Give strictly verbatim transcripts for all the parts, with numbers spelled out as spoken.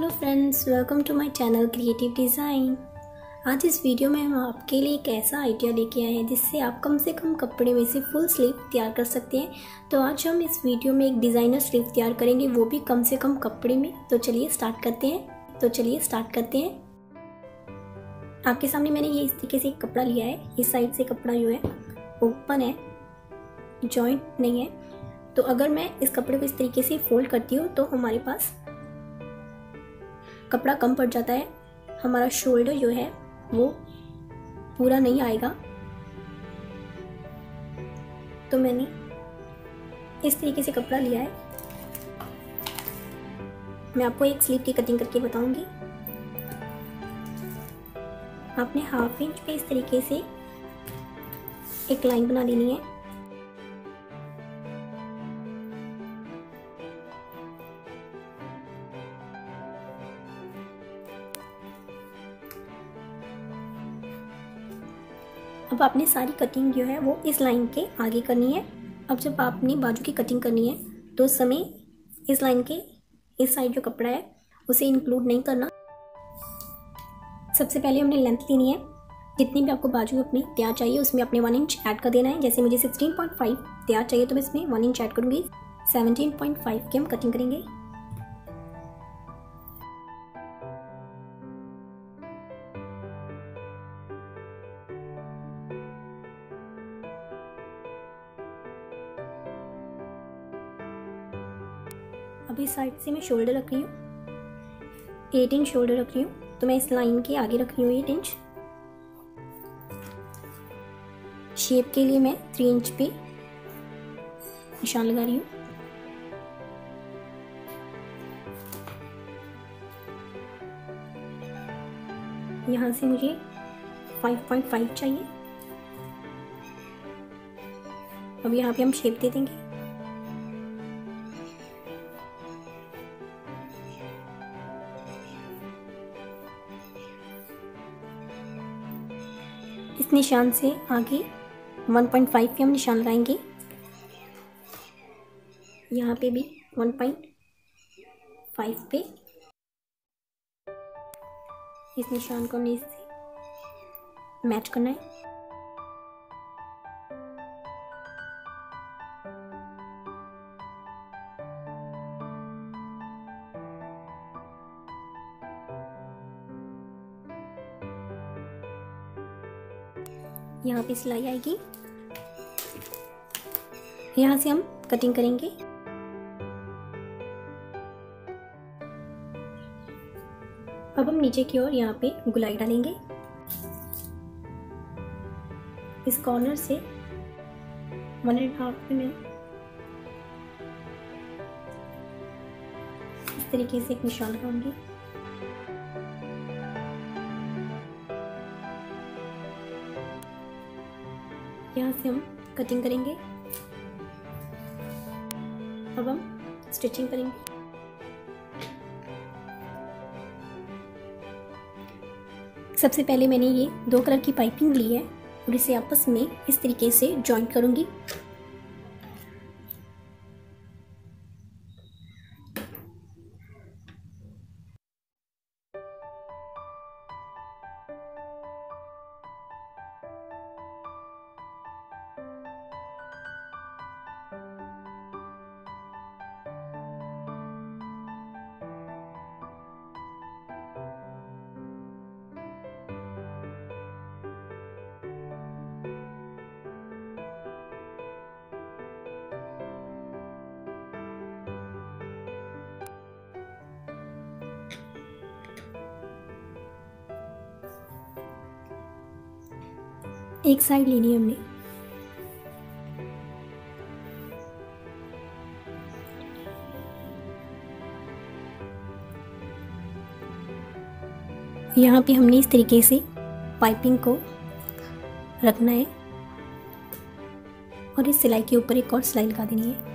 Hello friends, welcome to my channel creative design. आज इस video में हम आपके लिए एक ऐसा आइडिया लेके आए हैं जिससे आप कम से कम कपड़े में से फुल स्लीव तैयार कर सकते हैं। तो आज हम इस वीडियो में एक डिज़ाइनर स्लीव तैयार करेंगे, वो भी कम से कम कपड़े में। तो चलिए स्टार्ट करते हैं तो चलिए स्टार्ट करते हैं आपके सामने मैंने ये इस तरीके से कपड़ा लिया है। इस साइड से कपड़ा जो है ओपन है, जॉइंट नहीं है। तो अगर मैं इस कपड़े को इस तरीके से फोल्ड करती हूँ तो हमारे पास कपड़ा कम पड़ जाता है, हमारा शोल्डर जो है वो पूरा नहीं आएगा। तो मैंने इस तरीके से कपड़ा लिया है। मैं आपको एक स्लीव की कटिंग करके बताऊंगी। आपने हाफ इंच पे इस तरीके से एक लाइन बना लेनी है। अब आपने सारी कटिंग जो है वो इस लाइन के आगे करनी है। अब जब आपने बाजू की कटिंग करनी है तो समय इस लाइन के इस साइड जो कपड़ा है उसे इंक्लूड नहीं करना। सबसे पहले हमने लेंथ लेनी है, जितनी भी आपको बाजू अपनी तैयार चाहिए उसमें आपने वन इंच ऐड कर देना है। जैसे मुझे सिक्सटीन पॉइंट फाइव तैयार चाहिए तो मैं इसमें वन इंच ऐड करूँगी। सेवनटीन पॉइंट फाइव की हम कटिंग करेंगे। अभी साइड से मैं शोल्डर रख रही हूँ, एट इंच शोल्डर रख रही हूँ। तो मैं इस लाइन के आगे रख रही हूँ एट इंच। शेप के लिए मैं थ्री इंच पे निशान लगा रही हूँ। यहाँ से मुझे फाइव पॉइंट फाइव चाहिए। अब यहाँ पे हम शेप दे देंगे। इस निशान से आगे वन पॉइंट फाइव पे हम निशान लगाएंगे। यहाँ पे भी वन पॉइंट फाइव पे इस निशान को हमने इससे मैच करना है। यहाँ पे सिलाई आएगी। यहाँ से हम कटिंग करेंगे। अब हम नीचे की ओर यहाँ पे गुलाई डालेंगे। इस कॉर्नर से वन एंड हाफ पे मैं इस तरीके से एक निशान लगाऊंगी। यहाँ से हम कटिंग करेंगे। अब हम स्टिचिंग करेंगे। सबसे पहले मैंने ये दो कलर की पाइपिंग ली है और इसे आपस में इस तरीके से जॉइंट करूंगी। एक साइड लेनी है हमने। यहाँ पे हमने इस तरीके से पाइपिंग को रखना है और इस सिलाई के ऊपर एक और सिलाई लगा देनी है।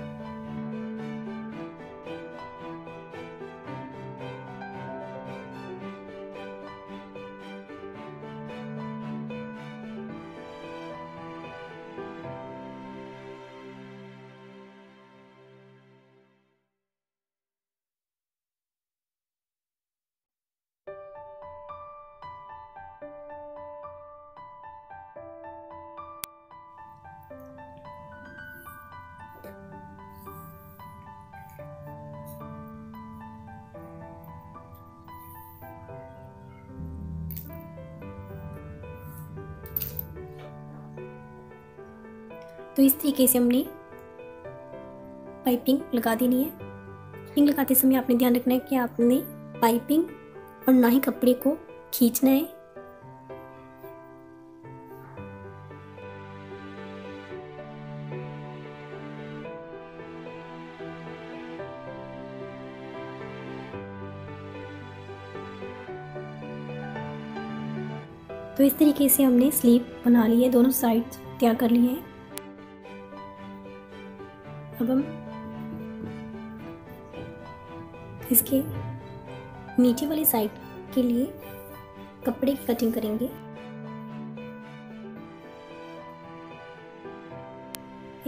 तो इस तरीके से हमने पाइपिंग लगा देनी है। पाइपिंग लगाते समय आपने ध्यान रखना है कि आपने पाइपिंग और ना ही कपड़े को खींचना है। तो इस तरीके से हमने स्लीव बना ली है, दोनों साइड तैयार कर लिए हैं। अब हम इसके नीचे वाली साइड के लिए कपड़े की कटिंग करेंगे।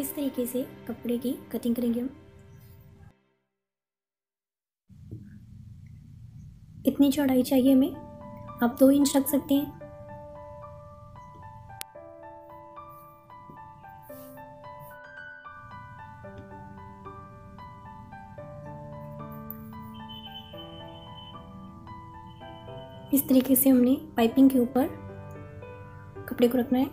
इस तरीके से कपड़े की कटिंग करेंगे हम। इतनी चौड़ाई चाहिए हमें, आप दो इंच रख सकते हैं। इस तरीके से हमने पाइपिंग के ऊपर कपड़े को रखना है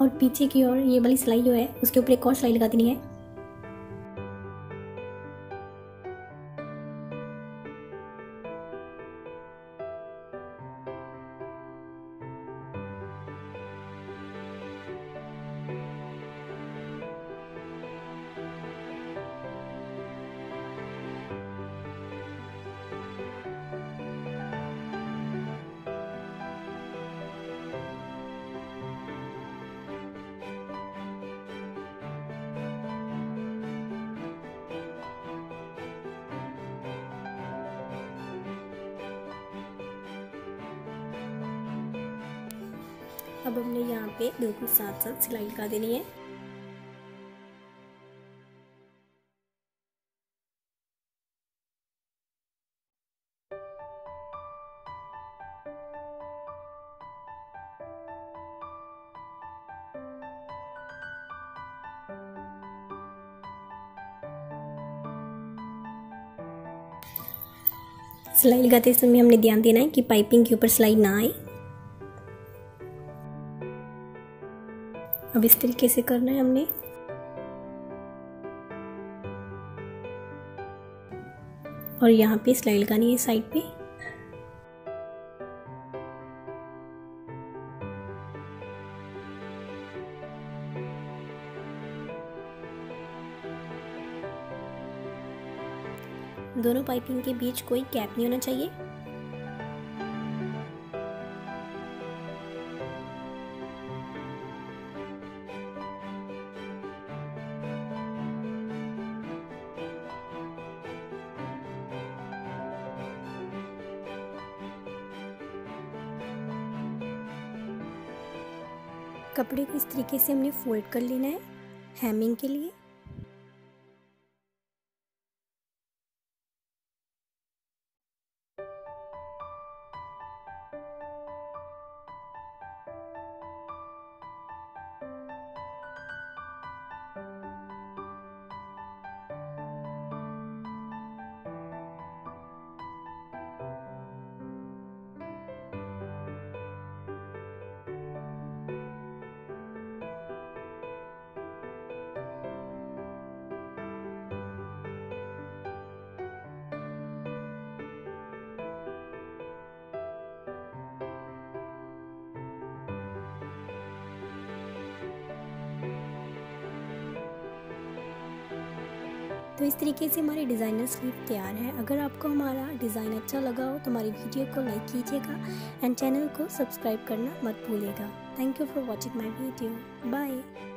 और पीछे की ओर ये वाली सिलाई जो है उसके ऊपर एक और सिलाई लगा देनी है। अब हमने यहाँ पे बिल्कुल साथ साथ सिलाई लगा देनी है। सिलाई लगाते समय हमने ध्यान देना है कि पाइपिंग के ऊपर सिलाई ना आए। अब इस तरीके से करना है हमने। और यहाँ पे सिलाई लगानी है साइड पे। दोनों पाइपिंग के बीच कोई गैप नहीं होना चाहिए। कपड़े को इस तरीके से हमने फोल्ड कर लेना है हैमिंग के लिए। तो इस तरीके से हमारी डिज़ाइनर स्लीव तैयार है। अगर आपको हमारा डिज़ाइन अच्छा लगा हो तो हमारी वीडियो को लाइक कीजिएगा एंड चैनल को सब्सक्राइब करना मत भूलिएगा। Thank you for watching my video. Bye.